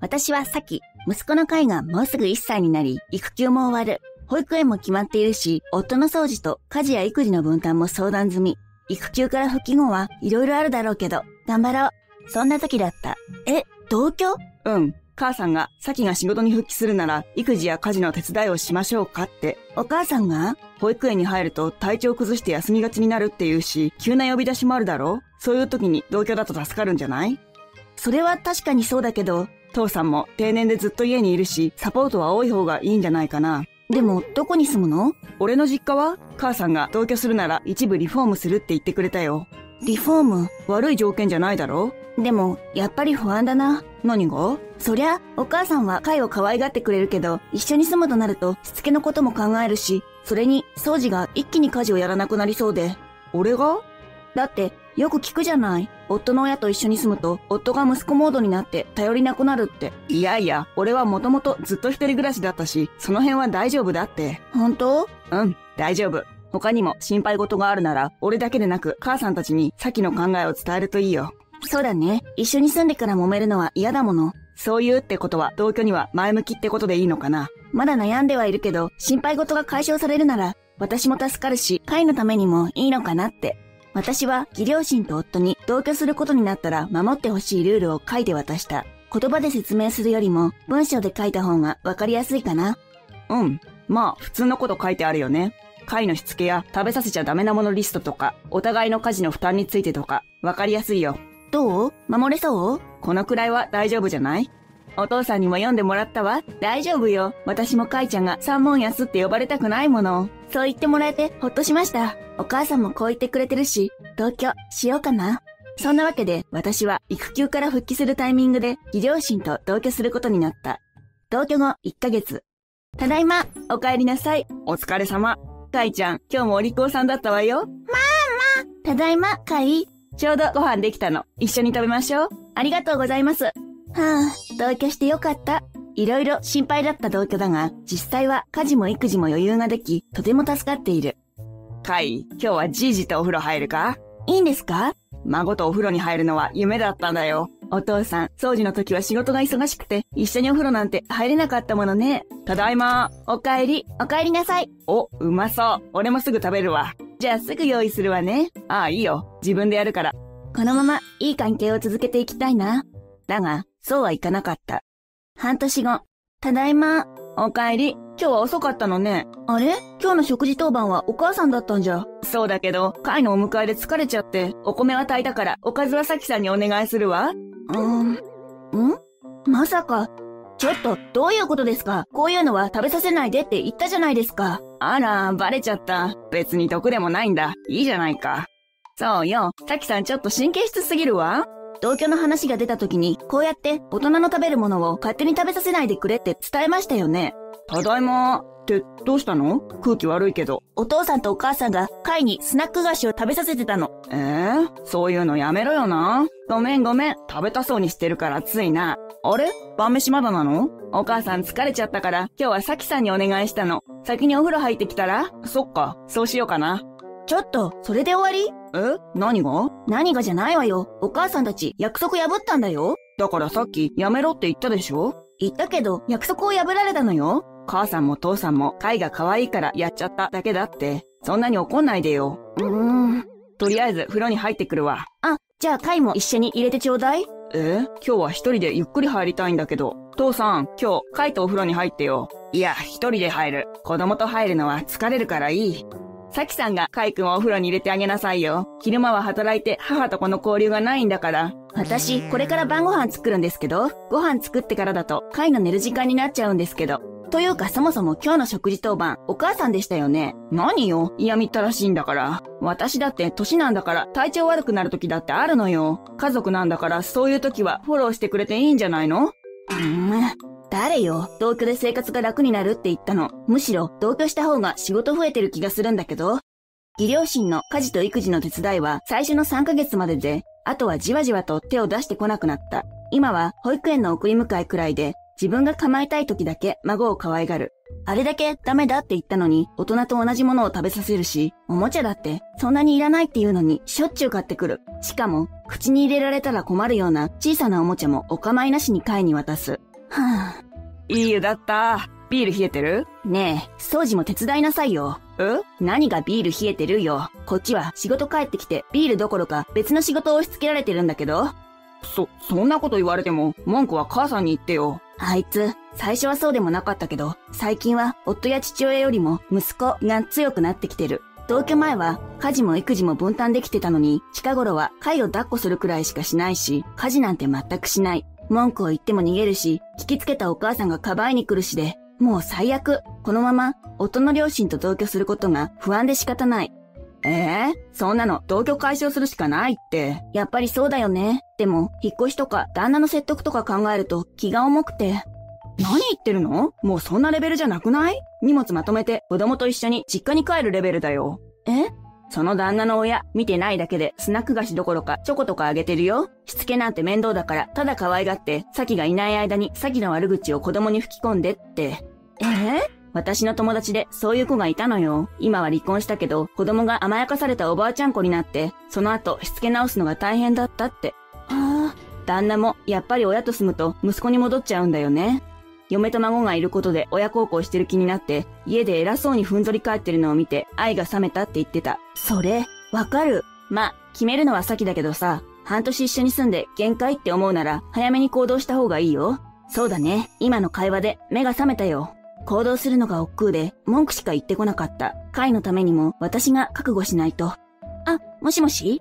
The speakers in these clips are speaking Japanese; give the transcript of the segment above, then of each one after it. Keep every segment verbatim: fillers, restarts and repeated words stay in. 私はさき、息子のカイがもうすぐいっさいになり、育休も終わる。保育園も決まっているし、夫の掃除と家事や育児の分担も相談済み。育休から復帰後はいろいろあるだろうけど、頑張ろう。そんな時だった。え、同居？うん。母さんが、さきが仕事に復帰するなら、育児や家事の手伝いをしましょうかって。お母さんが？保育園に入ると体調崩して休みがちになるっていうし、急な呼び出しもあるだろう？そういう時に同居だと助かるんじゃない？それは確かにそうだけど、父さんも定年でずっと家にいるし、サポートは多い方がいいんじゃないかな。でも、どこに住むの？俺の実家は、母さんが同居するなら一部リフォームするって言ってくれたよ。リフォーム？悪い条件じゃないだろ？でも、やっぱり不安だな。何が？そりゃ、お母さんはカイを可愛がってくれるけど、一緒に住むとなると、しつけのことも考えるし、それに、掃除が一気に家事をやらなくなりそうで。俺が？だって、よく聞くじゃない。夫の親と一緒に住むと、夫が息子モードになって頼りなくなるって。いやいや、俺はもともとずっと一人暮らしだったし、その辺は大丈夫だって。本当？うん、大丈夫。他にも心配事があるなら、俺だけでなく母さんたちにさきの考えを伝えるといいよ。そうだね。一緒に住んでから揉めるのは嫌だもの。そういうってことは同居には前向きってことでいいのかな。まだ悩んではいるけど、心配事が解消されるなら、私も助かるし、カイのためにもいいのかなって。私は義両親と夫に同居することになったら守ってほしいルールを書いて渡した。言葉で説明するよりも文章で書いた方がわかりやすいかな。うん。まあ普通のこと書いてあるよね。カイのしつけや食べさせちゃダメなものリストとか、お互いの家事の負担についてとか、わかりやすいよ。どう？守れそう？このくらいは大丈夫じゃない？お父さんにも読んでもらったわ。大丈夫よ。私もカイちゃんが三文安って呼ばれたくないもの。そう言ってもらえてほっとしました。お母さんもこう言ってくれてるし、同居しようかな。そんなわけで私は育休から復帰するタイミングで義両親と同居することになった。同居後いっかげつ。ただいま、お帰りなさい。お疲れ様。カイちゃん、今日もお利口さんだったわよ。ママ。ただいま、カイ。ちょうどご飯できたの。一緒に食べましょう。ありがとうございます。はあ、同居してよかった。いろいろ心配だった同居だが、実際は家事も育児も余裕ができ、とても助かっている。カイ、今日はじいじとお風呂入るか？いいんですか？孫とお風呂に入るのは夢だったんだよ。お父さん、掃除の時は仕事が忙しくて、一緒にお風呂なんて入れなかったものね。ただいま。お帰り。お帰りなさい。お、うまそう。俺もすぐ食べるわ。じゃあすぐ用意するわね。ああ、いいよ。自分でやるから。このままいい関係を続けていきたいな。だが、そうはいかなかった。半年後、ただいま。お帰り。今日は遅かったのね。あれ？今日の食事当番はお母さんだったんじゃ。そうだけど、カイのお迎えで疲れちゃって、お米は炊いたから、おかずはさきさんにお願いするわ。うーん。ん？まさか。ちょっと、どういうことですか？こういうのは食べさせないでって言ったじゃないですか。あら、バレちゃった。別に毒でもないんだ。いいじゃないか。そうよ。さきさんちょっと神経質すぎるわ。同居の話が出た時に、こうやって大人の食べるものを勝手に食べさせないでくれって伝えましたよね。ただいまってどうしたの？空気悪いけど。お父さんとお母さんがカイにスナック菓子を食べさせてたの。えー、そういうのやめろよな。ごめんごめん。食べたそうにしてるからついな。あれ？晩飯まだなの？お母さん疲れちゃったから今日はさきさんにお願いしたの。先にお風呂入ってきたら？そっか、そうしようかな。ちょっと、それで終わり？え？何が？何がじゃないわよ。お母さんたち約束破ったんだよ。だからさっきやめろって言ったでしょ？言ったけど約束を破られたのよ。母さんも父さんもカイが可愛いからやっちゃっただけだって。そんなに怒んないでよ。うーん。とりあえず風呂に入ってくるわ。あ、じゃあカイも一緒に入れてちょうだい。え？今日は一人でゆっくり入りたいんだけど。父さん、今日カイとお風呂に入ってよ。いや、一人で入る。子供と入るのは疲れるからいい。さきさんがカイくんをお風呂に入れてあげなさいよ。昼間は働いて母と子の交流がないんだから。私、これから晩ご飯作るんですけど、ご飯作ってからだとカイの寝る時間になっちゃうんですけど。というかそもそも今日の食事当番、お母さんでしたよね。何よ、嫌みったらしいんだから。私だって歳なんだから体調悪くなる時だってあるのよ。家族なんだからそういう時はフォローしてくれていいんじゃないの？うーん。誰よ、同居で生活が楽になるって言ったの。むしろ同居した方が仕事増えてる気がするんだけど。義両親の家事と育児の手伝いは最初のさんかげつまでで、あとはじわじわと手を出してこなくなった。今は保育園の送り迎えくらいで、自分が構えたい時だけ孫を可愛がる。あれだけダメだって言ったのに、大人と同じものを食べさせるし、おもちゃだってそんなにいらないっていうのにしょっちゅう買ってくる。しかも、口に入れられたら困るような小さなおもちゃもお構いなしにカイに渡す。はぁ、いい湯だった。ビール冷えてる？ねえ、掃除も手伝いなさいよ。え？何がビール冷えてるよ。こっちは仕事帰ってきてビールどころか別の仕事を押し付けられてるんだけど。そ、そんなこと言われても文句は母さんに言ってよ。あいつ、最初はそうでもなかったけど、最近は夫や父親よりも息子が強くなってきてる。同居前は家事も育児も分担できてたのに、近頃はカイを抱っこするくらいしかしないし、家事なんて全くしない。文句を言っても逃げるし、聞きつけたお母さんがかばいに来るしで、もう最悪。このまま、夫の両親と同居することが不安で仕方ない。ええー、そんなの同居解消するしかないって。やっぱりそうだよね。でも、引っ越しとか旦那の説得とか考えると気が重くて。何言ってるの？もうそんなレベルじゃなくない？荷物まとめて子供と一緒に実家に帰るレベルだよ。え？その旦那の親、見てないだけでスナック菓子どころかチョコとかあげてるよ。しつけなんて面倒だから、ただ可愛がって、サキがいない間にサキの悪口を子供に吹き込んでって。えー、私の友達でそういう子がいたのよ。今は離婚したけど、子供が甘やかされたおばあちゃん子になって、その後しつけ直すのが大変だったって。はあ、旦那もやっぱり親と住むと息子に戻っちゃうんだよね。嫁と孫がいることで親孝行してる気になって、家で偉そうにふんぞり返ってるのを見て愛が冷めたって言ってた。それ、わかる。ま、決めるのは先だけどさ、半年一緒に住んで限界って思うなら早めに行動した方がいいよ。そうだね。今の会話で目が覚めたよ。行動するのが億劫で文句しか言ってこなかった。カイのためにも私が覚悟しないと。あ、もしもし？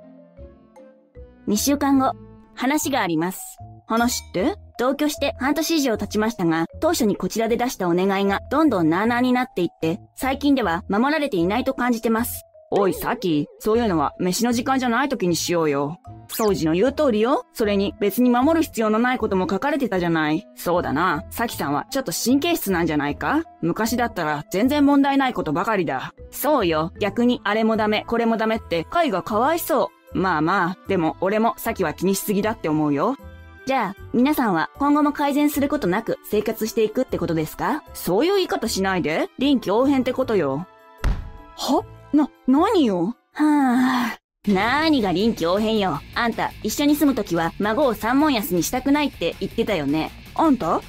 に 週間後、話があります。話って？同居して半年以上経ちましたが、当初にこちらで出したお願いがどんどんなあなあになっていって、最近では守られていないと感じてます。おい、サキ、そういうのは飯の時間じゃない時にしようよ。掃除の言う通りよ。それに別に守る必要のないことも書かれてたじゃない。そうだな。サキさんはちょっと神経質なんじゃないか？昔だったら全然問題ないことばかりだ。そうよ。逆にあれもダメ、これもダメってカイがかわいそう。まあまあ、でも俺もサキは気にしすぎだって思うよ。じゃあ、皆さんは今後も改善することなく生活していくってことですか？そういう言い方しないで。臨機応変ってことよ。は？な、何よ？はぁ。なーにが臨機応変よ。あんた、一緒に住むときは孫を三文安にしたくないって言ってたよね。あんた？わ、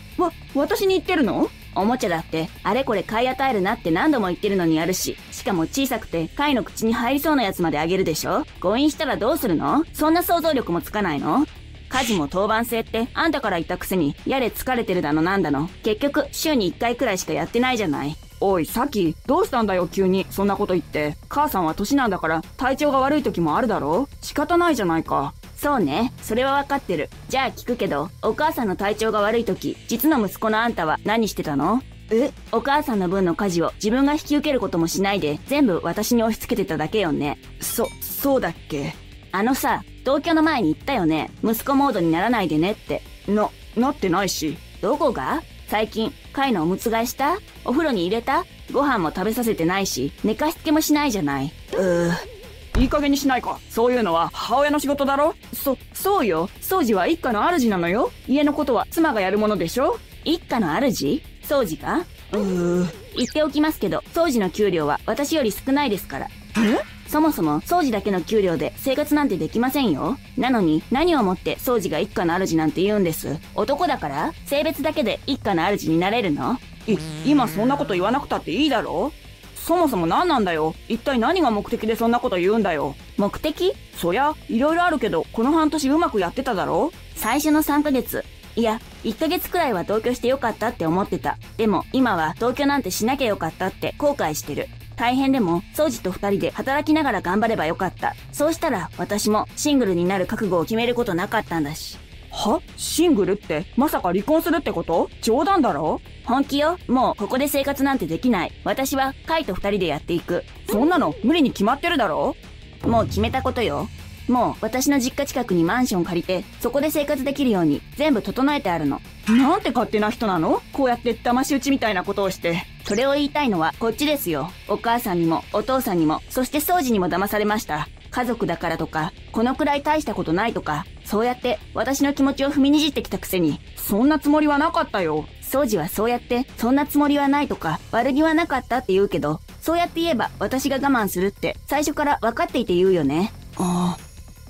私に言ってるの？おもちゃだって、あれこれ買い与えるなって何度も言ってるのにやるし、しかも小さくて、貝の口に入りそうなやつまであげるでしょ？誤飲したらどうするの？そんな想像力もつかないの？家事も当番制ってあんたから言ったくせにやれ疲れてるだのなんだの。結局週にいっかいくらいしかやってないじゃない。おい、サキ、どうしたんだよ急にそんなこと言って。母さんは歳なんだから体調が悪い時もあるだろう？仕方ないじゃないか。そうね。それはわかってる。じゃあ聞くけど、お母さんの体調が悪い時、実の息子のあんたは何してたの？え？お母さんの分の家事を自分が引き受けることもしないで全部私に押し付けてただけよね。そ、そうだっけ？あのさ、同居の前に言ったよね。息子モードにならないでねって。な、なってないし。どこが？最近、カイのおむつ替えした？お風呂に入れた？ご飯も食べさせてないし、寝かしつけもしないじゃない。うー。いい加減にしないか。そういうのは母親の仕事だろ？そ、そうよ。掃除は一家の主なのよ。家のことは妻がやるものでしょ？一家の主？掃除か？うー。言っておきますけど、掃除の給料は私より少ないですから。え？そもそも掃除だけの給料で生活なんてできませんよ。なのに何をもって掃除が一家の主なんて言うんです。男だから性別だけで一家の主になれるの？い、今そんなこと言わなくたっていいだろう？そもそも何なんだよ。一体何が目的でそんなこと言うんだよ。目的？そりゃ、いろいろあるけど、この半年うまくやってただろう？最初のさんかげつ。いや、いっかげつくらいは同居してよかったって思ってた。でも今は同居なんてしなきゃよかったって後悔してる。大変でも、掃除と二人で働きながら頑張ればよかった。そうしたら、私もシングルになる覚悟を決めることなかったんだし。は？シングルって、まさか離婚するってこと？冗談だろ？本気よ。もう、ここで生活なんてできない。私は、カイと二人でやっていく。そんなの、無理に決まってるだろ？もう決めたことよ。もう、私の実家近くにマンション借りて、そこで生活できるように、全部整えてあるの。なんて勝手な人なの？こうやって騙し討ちみたいなことをして。それを言いたいのはこっちですよ。お母さんにもお父さんにも、そして掃除にも騙されました。家族だからとか、このくらい大したことないとか、そうやって私の気持ちを踏みにじってきたくせに、そんなつもりはなかったよ。掃除はそうやって、そんなつもりはないとか、悪気はなかったって言うけど、そうやって言えば私が我慢するって最初から分かっていて言うよね。ああ。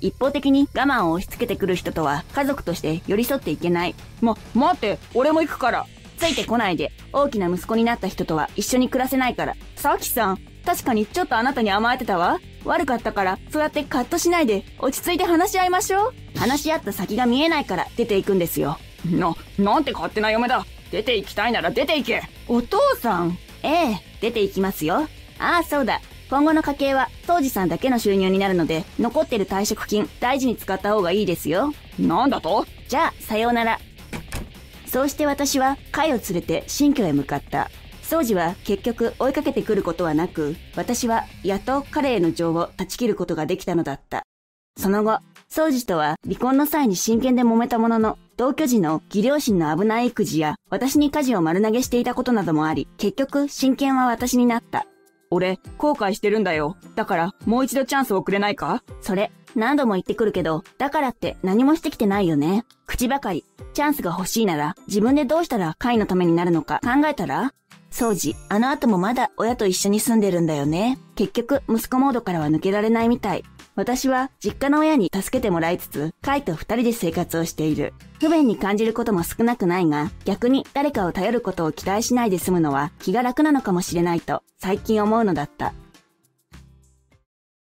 一方的に我慢を押し付けてくる人とは家族として寄り添っていけない。ま、待って、俺も行くから。ついてこないで、大きな息子になった人とは一緒に暮らせないから。さきさん、確かにちょっとあなたに甘えてたわ。悪かったから、そうやってカッとしないで、落ち着いて話し合いましょう。話し合った先が見えないから出ていくんですよ。な、なんて勝手な嫁だ。出て行きたいなら出て行け。お父さん。ええ、出て行きますよ。ああ、そうだ。今後の家計は、当時さんだけの収入になるので、残ってる退職金、大事に使った方がいいですよ。なんだと？じゃあ、さようなら。そうして私は、カイを連れて新居へ向かった。掃除は結局追いかけてくることはなく、私はやっと彼への情を断ち切ることができたのだった。その後、掃除とは離婚の際に真剣で揉めたものの、同居時の義両親の危ない育児や、私に家事を丸投げしていたことなどもあり、結局、親権は私になった。俺、後悔してるんだよ。だから、もう一度チャンスをくれないか？それ、何度も言ってくるけど、だからって何もしてきてないよね。口ばかり。チャンスが欲しいなら、自分でどうしたらカイのためになるのか考えたら？そうじ、あの後もまだ親と一緒に住んでるんだよね。結局、息子モードからは抜けられないみたい。私は、実家の親に助けてもらいつつ、カイと二人で生活をしている。不便に感じることも少なくないが、逆に誰かを頼ることを期待しないで済むのは気が楽なのかもしれないと、最近思うのだった。